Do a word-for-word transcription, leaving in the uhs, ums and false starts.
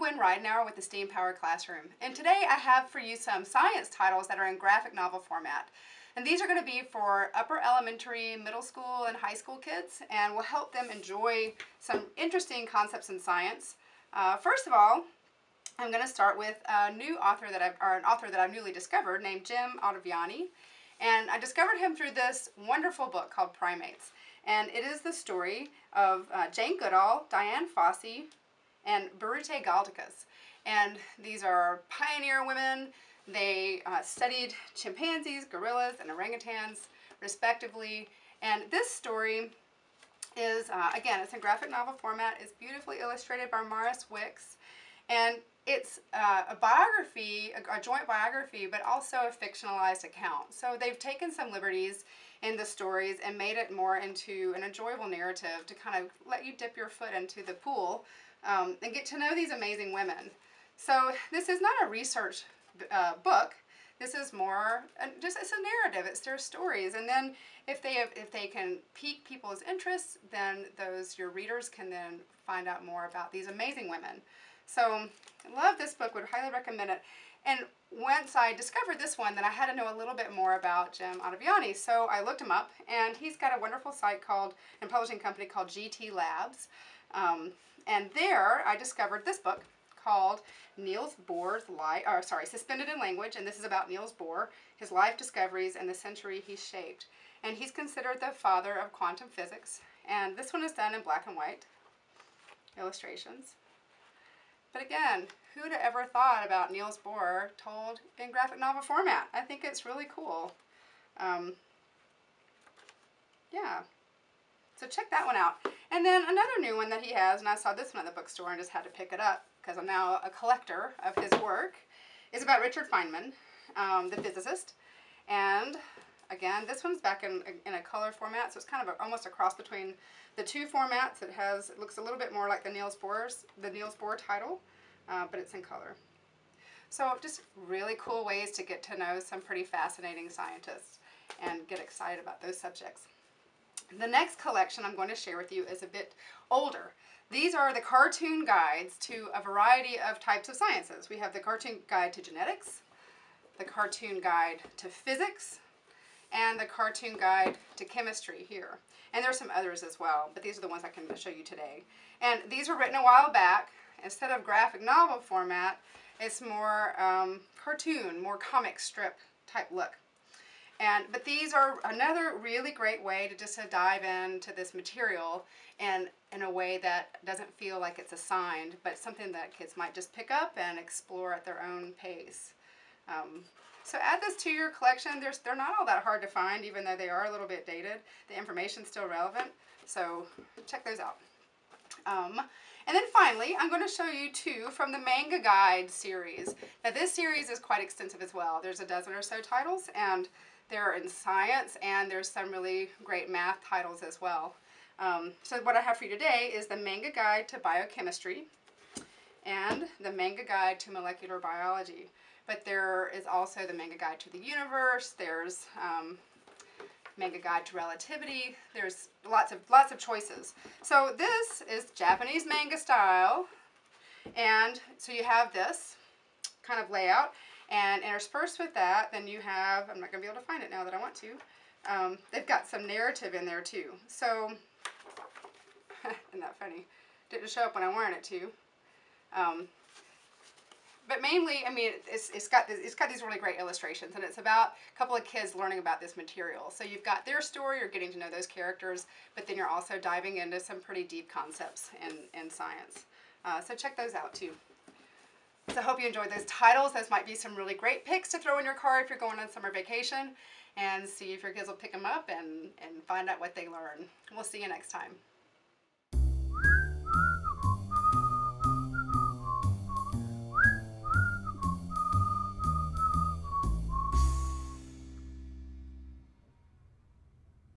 I'm Gwen Ridenour with the STEAM Powered Classroom, and today I have for you some science titles that are in graphic novel format. And these are going to be for upper elementary, middle school, and high school kids, and will help them enjoy some interesting concepts in science. Uh, first of all, I'm going to start with a new author that I've, or an author that I've newly discovered named Jim Ottaviani, and I discovered him through this wonderful book called Primates. And it is the story of uh, Jane Goodall, Diane Fossey, and Berute Galdicus. And these are pioneer women. They uh, studied chimpanzees, gorillas, and orangutans, respectively. And this story is, uh, again, it's in graphic novel format. It's beautifully illustrated by Morris Wicks. And it's uh, a biography, a, a joint biography, but also a fictionalized account. So they've taken some liberties in the stories and made it more into an enjoyable narrative to kind of let you dip your foot into the pool um, and get to know these amazing women. So this is not a research uh, book. This is more uh, just it's a narrative. It's their stories, and then if they have, if they can pique people's interests, then those your readers can then find out more about these amazing women. So I love this book. Would highly recommend it. And once I discovered this one, then I had to know a little bit more about Jim Ottaviani. So I looked him up, and he's got a wonderful site called, and publishing company called G T Labs. Um, and there I discovered this book called Niels Bohr's Life, or sorry, Suspended in Language, and this is about Niels Bohr, his life discoveries, and the century he shaped. And he's considered the father of quantum physics. And this one is done in black and white illustrations. But again, who'd have ever thought about Niels Bohr told in graphic novel format? I think it's really cool. Um, yeah. So check that one out. And then another new one that he has, and I saw this one at the bookstore and just had to pick it up because I'm now a collector of his work, is about Richard Feynman, um, the physicist. And again, this one's back in, in a color format, so it's kind of a, almost a cross between the two formats. It has, it looks a little bit more like the Niels Bohr's, the Niels Bohr title, uh, but it's in color. So just really cool ways to get to know some pretty fascinating scientists and get excited about those subjects. The next collection I'm going to share with you is a bit older. These are the cartoon guides to a variety of types of sciences. We have the Cartoon Guide to Genetics, the Cartoon Guide to Physics, and the Cartoon Guide to Chemistry here. And there are some others as well, but these are the ones I can show you today. And these were written a while back. Instead of graphic novel format, it's more um, cartoon, more comic strip type look. And, but these are another really great way to just to dive into this material and in a way that doesn't feel like it's assigned, but something that kids might just pick up and explore at their own pace. Um, So add this to your collection. They're, they're not all that hard to find, even though they are a little bit dated. The information's still relevant, so check those out. Um, and then finally, I'm going to show you two from the Manga Guide series. Now this series is quite extensive as well. There's a dozen or so titles, and they're in science, and there's some really great math titles as well. Um, so what I have for you today is the Manga Guide to Biochemistry and the Manga Guide to Molecular Biology. But there is also the Manga Guide to the Universe. There's um, Manga Guide to Relativity. There's lots of lots of choices. So this is Japanese manga style, and so you have this kind of layout, and interspersed with that, then you have, I'm not going to be able to find it now that I want to. Um, they've got some narrative in there too. So isn't that funny? Didn't show up when I wanted it to. Um, But mainly, I mean, it's, it's got it's got these really great illustrations, and it's about a couple of kids learning about this material. So you've got their story, you're getting to know those characters, but then you're also diving into some pretty deep concepts in, in science. Uh, so check those out too. So I hope you enjoyed those titles. Those might be some really great picks to throw in your car if you're going on summer vacation, and see if your kids will pick them up and, and find out what they learn. We'll see you next time.